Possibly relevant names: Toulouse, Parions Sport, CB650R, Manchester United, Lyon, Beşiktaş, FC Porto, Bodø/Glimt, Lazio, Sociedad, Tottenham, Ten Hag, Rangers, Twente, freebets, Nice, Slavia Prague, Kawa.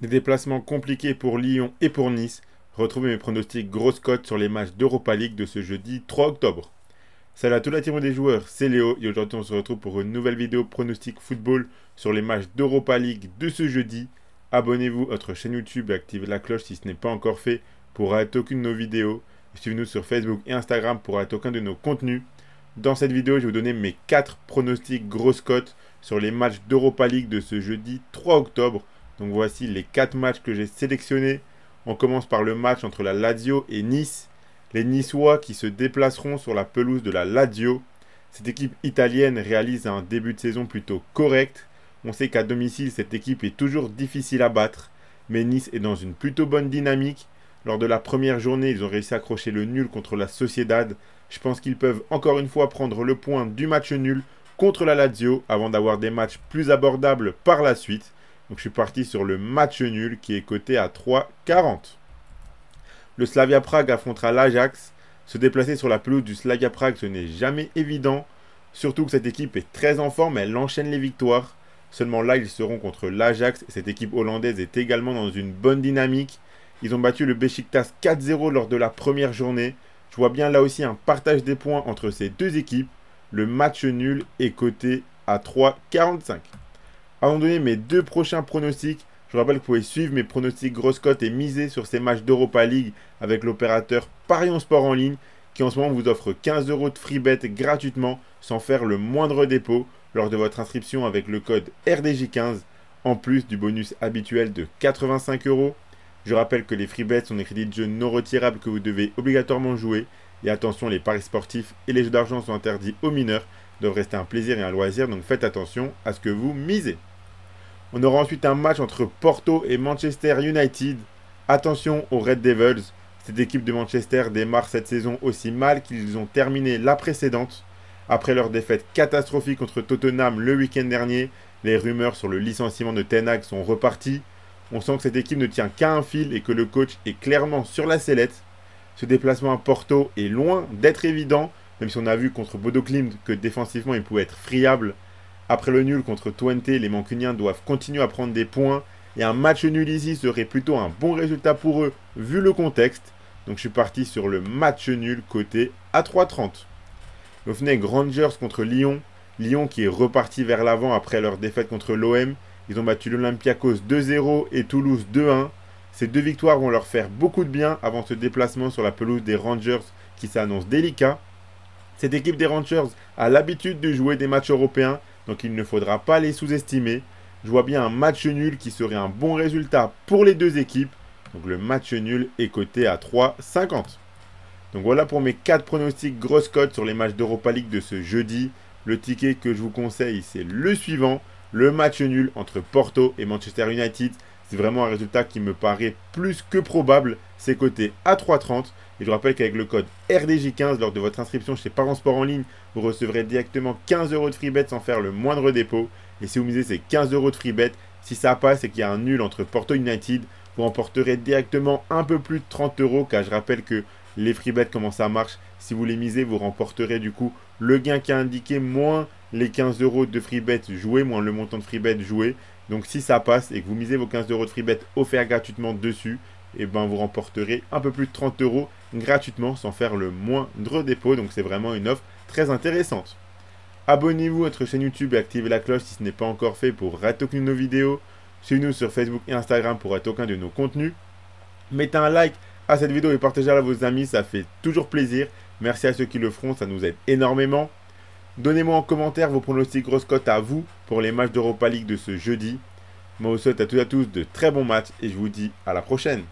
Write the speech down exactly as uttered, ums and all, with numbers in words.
Des déplacements compliqués pour Lyon et pour Nice. Retrouvez mes pronostics grosses cotes sur les matchs d'Europa League de ce jeudi trois octobre. Salut à tous la team des joueurs, c'est Léo et aujourd'hui on se retrouve pour une nouvelle vidéo pronostic football sur les matchs d'Europa League de ce jeudi. Abonnez-vous à notre chaîne YouTube et activez la cloche si ce n'est pas encore fait pour rater aucune de nos vidéos. Suivez-nous sur Facebook et Instagram pour rater aucun de nos contenus. Dans cette vidéo, je vais vous donner mes quatre pronostics grosses cotes sur les matchs d'Europa League de ce jeudi trois octobre. Donc voici les quatre matchs que j'ai sélectionnés. On commence par le match entre la Lazio et Nice. Les Niçois qui se déplaceront sur la pelouse de la Lazio. Cette équipe italienne réalise un début de saison plutôt correct. On sait qu'à domicile, cette équipe est toujours difficile à battre. Mais Nice est dans une plutôt bonne dynamique. Lors de la première journée, ils ont réussi à accrocher le nul contre la Sociedad. Je pense qu'ils peuvent encore une fois prendre le point du match nul contre la Lazio avant d'avoir des matchs plus abordables par la suite. Donc je suis parti sur le match nul qui est coté à trois quarante. Le Slavia Prague affrontera l'Ajax. Se déplacer sur la pelouse du Slavia Prague, ce n'est jamais évident. Surtout que cette équipe est très en forme, elle enchaîne les victoires. Seulement là, ils seront contre l'Ajax. Cette équipe hollandaise est également dans une bonne dynamique. Ils ont battu le Beşiktaş quatre zéro lors de la première journée. Je vois bien là aussi un partage des points entre ces deux équipes. Le match nul est coté à trois quarante-cinq. Avant de donner mes deux prochains pronostics, je vous rappelle que vous pouvez suivre mes pronostics grosses cotes et miser sur ces matchs d'Europa League avec l'opérateur Parions Sport en ligne qui en ce moment vous offre quinze euros de free bet gratuitement sans faire le moindre dépôt lors de votre inscription avec le code R D J quinze en plus du bonus habituel de quatre-vingt-cinq euros. Je rappelle que les free bets sont des crédits de jeu non retirables que vous devez obligatoirement jouer. Et attention, les paris sportifs et les jeux d'argent sont interdits aux mineurs. Ils doivent rester un plaisir et un loisir, donc faites attention à ce que vous misez. On aura ensuite un match entre Porto et Manchester United. Attention aux Red Devils. Cette équipe de Manchester démarre cette saison aussi mal qu'ils ont terminé la précédente. Après leur défaite catastrophique contre Tottenham le week-end dernier, les rumeurs sur le licenciement de Ten Hag sont reparties. On sent que cette équipe ne tient qu'à un fil et que le coach est clairement sur la sellette. Ce déplacement à Porto est loin d'être évident, même si on a vu contre Bodø/Glimt que défensivement il pouvait être friable. Après le nul contre Twente, les Mancuniens doivent continuer à prendre des points. Et un match nul ici serait plutôt un bon résultat pour eux, vu le contexte. Donc je suis parti sur le match nul coté à trois trente. Au final, Rangers contre Lyon. Lyon qui est reparti vers l'avant après leur défaite contre l'O M. Ils ont battu l'Olympiakos deux zéro et Toulouse deux un. Ces deux victoires vont leur faire beaucoup de bien avant ce déplacement sur la pelouse des Rangers qui s'annonce délicat. Cette équipe des Rangers a l'habitude de jouer des matchs européens, donc il ne faudra pas les sous-estimer. Je vois bien un match nul qui serait un bon résultat pour les deux équipes. Donc le match nul est coté à trois cinquante. Donc voilà pour mes quatre pronostics grosses cotes sur les matchs d'Europa League de ce jeudi. Le ticket que je vous conseille, c'est le suivant. Le match nul entre Porto et Manchester United, c'est vraiment un résultat qui me paraît plus que probable. C'est coté à trois trente. Et je vous rappelle qu'avec le code R D J quinze, lors de votre inscription chez Parions Sport en ligne, vous recevrez directement quinze euros de free bet sans faire le moindre dépôt. Et si vous misez ces quinze euros de free bet, si ça passe et qu'il y a un nul entre Porto et United, vous remporterez directement un peu plus de trente euros. Car je rappelle que les free bets, comment ça marche? Si vous les misez, vous remporterez du coup le gain qui est indiqué moins les quinze euros de free bet joué, moins le montant de free bet joué. Donc si ça passe et que vous misez vos quinze euros de free bet offerts gratuitement dessus, et ben vous remporterez un peu plus de trente euros gratuitement sans faire le moindre dépôt. Donc c'est vraiment une offre très intéressante. Abonnez-vous à notre chaîne YouTube et activez la cloche si ce n'est pas encore fait pour rater aucune de nos vidéos. Suivez-nous sur Facebook et Instagram pour rater aucun de nos contenus. Mettez un like à cette vidéo et partagez-la à vos amis, ça fait toujours plaisir. Merci à ceux qui le feront, ça nous aide énormément. Donnez-moi en commentaire vos pronostics grosses cotes à vous pour les matchs d'Europa League de ce jeudi. Moi, je vous souhaite à toutes et à tous de très bons matchs et je vous dis à la prochaine.